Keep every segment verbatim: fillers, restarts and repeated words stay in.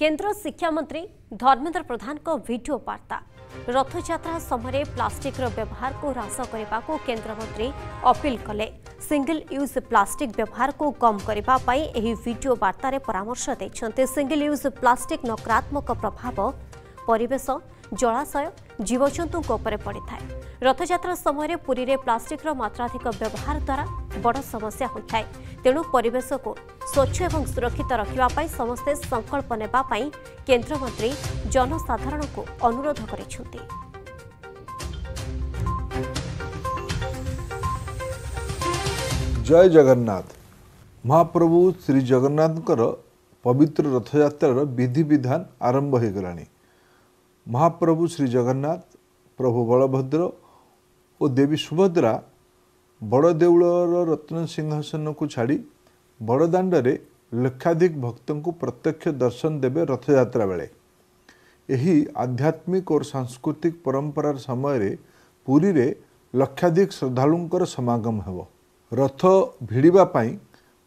केन्द्र शिक्षा मंत्री धर्मेन्द्र प्रधान को वीडियो वार्ता रथ यात्रा समय प्लास्टिक व्यवहार को ह्रास करने को केन्द्र मंत्री अपील कले। सिंगल यूज प्लास्टिक व्यवहार को कम करने एही वीडियो वार्ता रे परामर्श देछन्ते। सिंगल यूज प्लास्टिक नकारात्मक प्रभाव परिवेश जलाशय जीवजंतु पड़ता है। रथयात्रा समय पुरी रे प्लास्टिक मात्राधिक व्यवहार द्वारा बड़ समस्या होता है। तेणु परिवेश को स्वच्छ एवं सुरक्षित रखा समस्ते संकल्प नेबा पाई केंद्र मंत्री जनसाधारण को अनुरोध करिसेंती। जय जगन्नाथ। महाप्रभु श्री जगन्नाथंकर पवित्र रथयात्रार विधि विधान आरंभ हो गलानी। महाप्रभु श्री जगन्नाथ, प्रभु बलभद्र और देवी सुभद्रा बड़देउलर रत्न सिंहासन को छाड़ी बड़दाण्डरे लक्षाधिक भक्त को प्रत्यक्ष दर्शन देवे। रथयात्रा बेले यही आध्यात्मिक और सांस्कृतिक परंपरार समय पुरी रे लक्षाधिक श्रद्धालुंकर समागम हेबो। रथ भिड़िबा पाई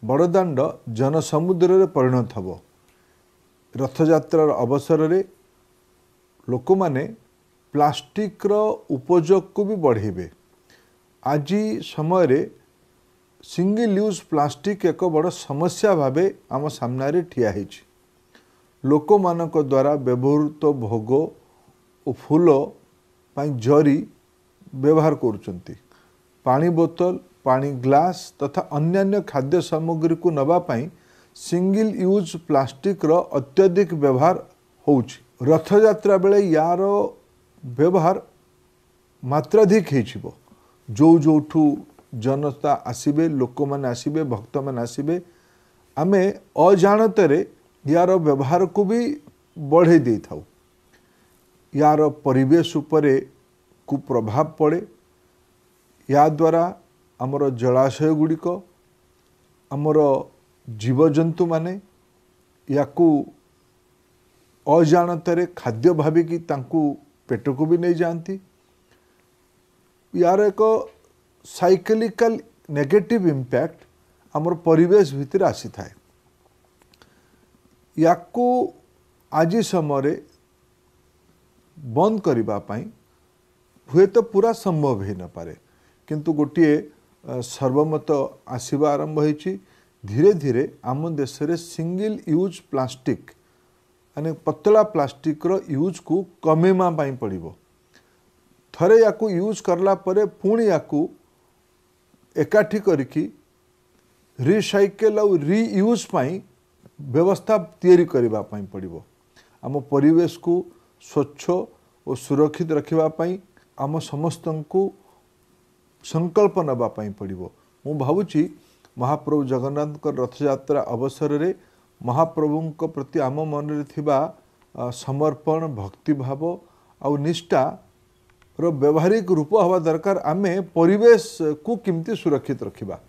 बड़दाण्ड जनसमुद्र रे परिणत हेबो। रथयात्रार अवसर रे लोक माने प्लास्टिक रो उपयोग को भी बढ़ेबे। आज समय रे सिंगल यूज प्लास्टिक एक बड़ समस्या भावे आम सामने ठिया होइछि। लोक मानक द्वारा व्यवहृत भोग और फूल पाई जरी व्यवहार करुचंती। पानी बोतल, पानी ग्लास तथा अन्य खाद्य सामग्री को नबा पाई सिंगल यूज प्लास्टिक रो अत्यधिक व्यवहार होउछि। रथयात्रा बेले यार व्यवहार मात्राधिक हो। जो जोठू जनता आसबे, लोक मैंने आसबे, भक्त मैंने आसबे, आम अजाणतरे यार व्यवहार को भी बढ़े दे था। यार परिवेश उपरे कुप्रभाव पड़े। या द्वारा आमर जलाशय गुड़िक, आमर जीवजंतु माने या अजाणतरे खाद्य भाविकी पेट को भी नहीं जानती। यार एक साइकलिकल नेगेटिव इम्पैक्ट आमर परिवेश भितर आसी थाए। या को आज समय बंद करने हुए तो पूरा संभव ही न पारे, किंतु गोटे सर्वमत आसवा आरंभ हो। धीरे धीरे आम देश में सिंगल यूज प्लास्टिक अने पतला प्लास्टिक रो यूज को कमेमा पाई पड़िबो। थरे याकू यूज करला परे पुणी याकू एकाठी करके रिसाइकल और रियूज पाई व्यवस्था तैयारी करबा पाई पड़िबो। आम परिवेश को स्वच्छ और सुरक्षित रखिबा पाई आम समस्तंकू संकल्प नबा पाई पड़िबो। मु भावुची महाप्रभु जगन्नाथ को रथयात्रा अवसर रे महाप्रभु प्रति आम मन समर्पण, भक्तिभाव आउ निष्ठा रो व्यवहारिक रूप हवा दरकार। आमे परिवेश को किमती सुरक्षित रखिबा।